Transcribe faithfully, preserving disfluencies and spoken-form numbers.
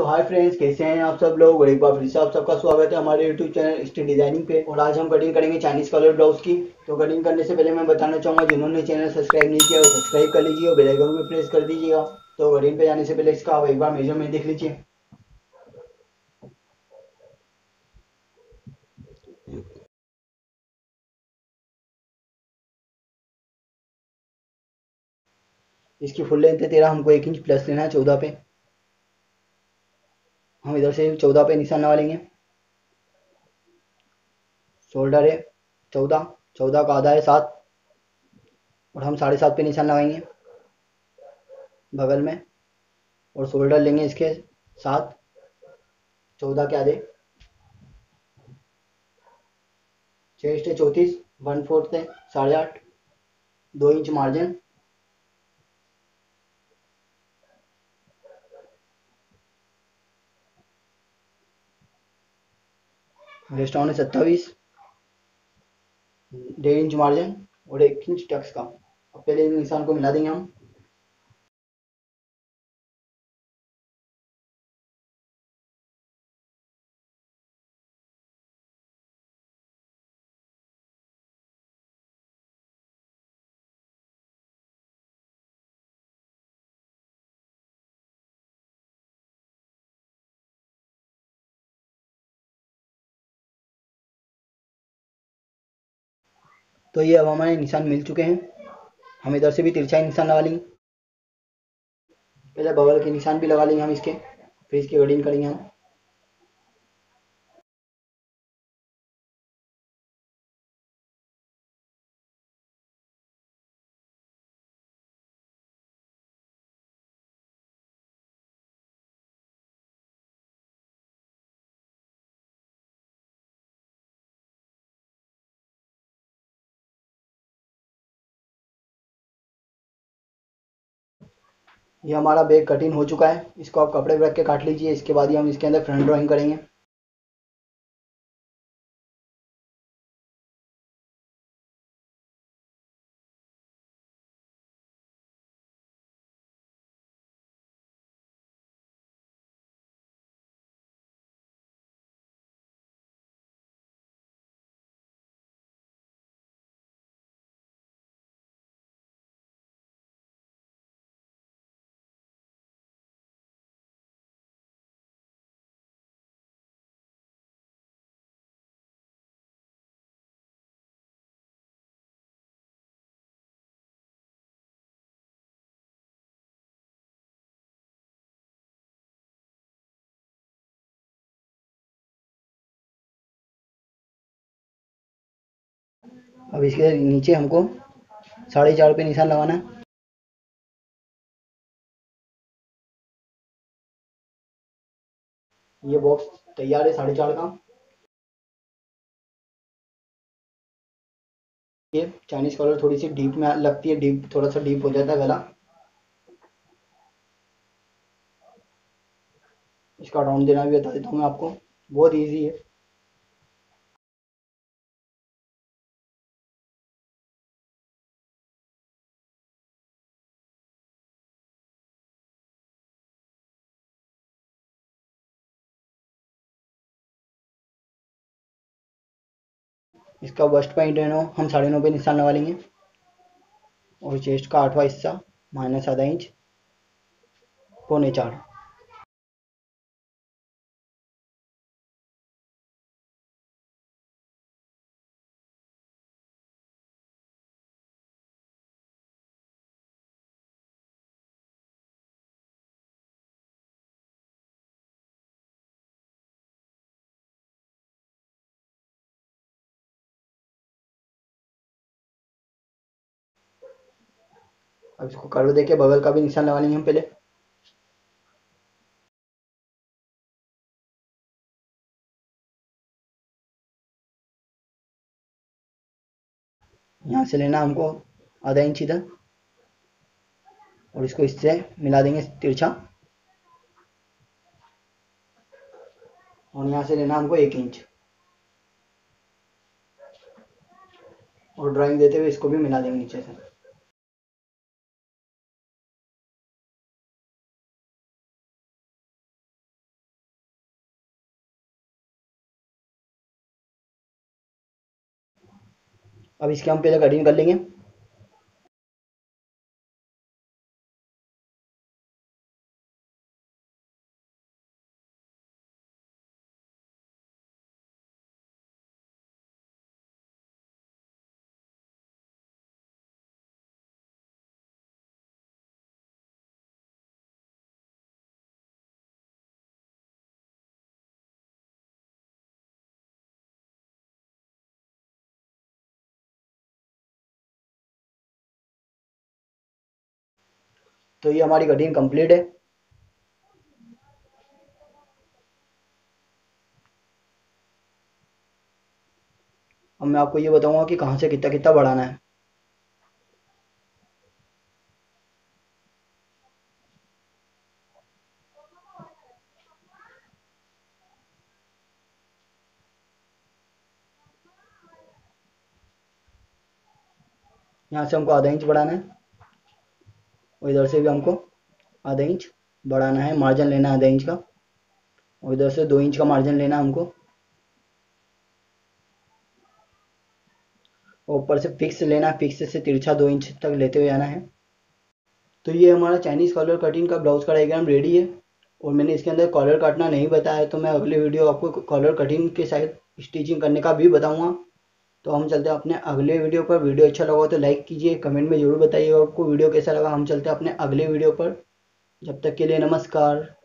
तो hi friends, कैसे हैं आप सब लोग। और एक बार फिर से आप सबका स्वागत है हमारे यूट्यूब चैनल स्टिच डिजाइनिंग पे। और आज हम कटिंग करेंगे चाइनीज कलर ब्लाउज की। तो कटिंग करने से पहले मैं बताना चाहूंगा, जिन्होंने चैनल सब्सक्राइब नहीं किया वो सब्सक्राइब कर लीजिए और बेल आइकन पे प्रेस कर दीजिएगा। तो कटिंग पे जाने से पहले इसका आप एक बार मेजरमेंट देख लीजिए। इसकी फुल लेंथ है तेरह, हमको एक इंच प्लस लेना है। चौदह पे हम इधर से चौदह पे निशान लगा लेंगे। शोल्डर है चौदह, चौदह का आधा है सात, और हम साढ़े सात पे निशान लगाएंगे बगल में। और शोल्डर लेंगे इसके सात, चौदह के आधे। चेस्ट है चौंतीस, वन फोर्थ है साढ़े आठ, दो इंच मार्जिन। वेस्ट डाउन है सत्ताईस, डेढ़ इंच मार्जिन और एक इंच टक्स का। अब पहले निशान को मिला देंगे हम। तो ये अब हमारे निशान मिल चुके हैं। हम इधर से भी तिरछाई निशान लगा लेंगे। पहले बगल के निशान भी लगा लेंगे हम इसके, फिर इसकी कटिंग करेंगे हम। ये हमारा बैग कटिंग हो चुका है। इसको आप कपड़े पे रख के काट लीजिए। इसके बाद ही हम इसके अंदर फ्रंट ड्राइंग करेंगे। अब इसके नीचे हमको साढ़े चार पे निशान लगाना है। ये बॉक्स तैयार है साढ़े चार का। ये चाइनीज कॉलर थोड़ी सी डीप में लगती है, डीप थोड़ा सा डीप हो जाता है गला। इसका राउंड देना भी बता देता हूँ मैं आपको, बहुत इजी है। इसका बस्ट पॉइंट है नौ, हम साढ़े नौ पे निशान लगा लेंगे। और चेस्ट का आठवां हिस्सा माइनस आधा इंच, पौने चार। अब इसको कर्व देके बगल का भी निशान लगा लेंगे हम पहले। यहाँ से लेना हमको आधा इंच इधर, और इसको इससे मिला देंगे तिरछा। और यहाँ से लेना हमको एक इंच, और ड्राइंग देते हुए इसको भी मिला देंगे नीचे से। अब इसके हम पहले कटिंग कर लेंगे। तो ये हमारी कटिंग कंप्लीट है। अब मैं आपको ये बताऊंगा कि कहाँ से कितना कितना बढ़ाना है। यहाँ से हमको आधा इंच बढ़ाना है और इधर से भी हमको आधा इंच बढ़ाना है। मार्जिन लेना है आधा इंच का और इधर से दो इंच का मार्जिन लेना है हमको। ऊपर से फिक्स लेना, फिक्स से तिरछा दो इंच तक लेते हुए आना है। तो ये हमारा चाइनीज कॉलर कटिंग का ब्लाउज का डायग्राम रेडी है। और मैंने इसके अंदर कॉलर काटना नहीं बताया, तो मैं अगले वीडियो आपको कॉलर कटिंग के साथ स्टिचिंग करने का भी बताऊँगा। तो हम चलते हैं अपने अगले वीडियो पर। वीडियो अच्छा लगा तो लाइक कीजिए, कमेंट में जरूर बताइए आपको वीडियो कैसा लगा। हम चलते हैं अपने अगले वीडियो पर। जब तक के लिए नमस्कार।